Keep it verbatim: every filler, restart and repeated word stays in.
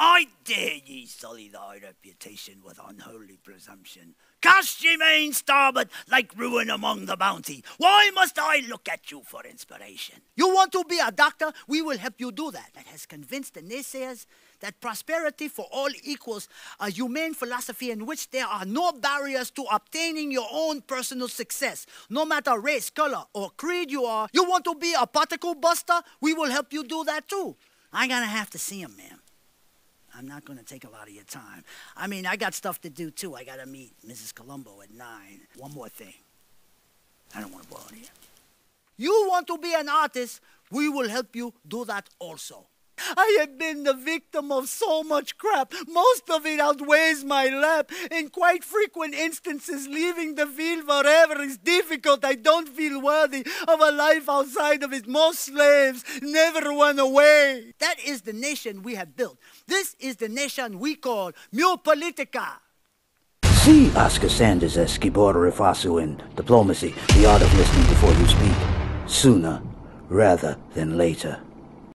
I dare ye sully thy reputation with unholy presumption. Cast ye main starboard like ruin among the bounty. Why must I look at you for inspiration? You want to be a doctor? We will help you do that. That has convinced the naysayers that prosperity for all equals a humane philosophy in which there are no barriers to obtaining your own personal success, no matter race, color, or creed you are. You want to be a particle buster? We will help you do that too. I'm gonna have to see him, ma'am. I'm not gonna take a lot of your time. I mean, I got stuff to do too. I gotta meet Missus Colombo at nine. One more thing. I don't wanna bother you. You want to be an artist? We will help you do that also. I have been the victim of so much crap. Most of it outweighs my lap. In quite frequent instances, leaving the field forever is difficult. I don't feel worthy of a life outside of it. Most slaves never run away. That is the nation we have built. This is the nation we call Mupolitica. See Oscar Sanders as Esquibor Refasu in Diplomacy: The Art of Listening Before You Speak, sooner rather than later.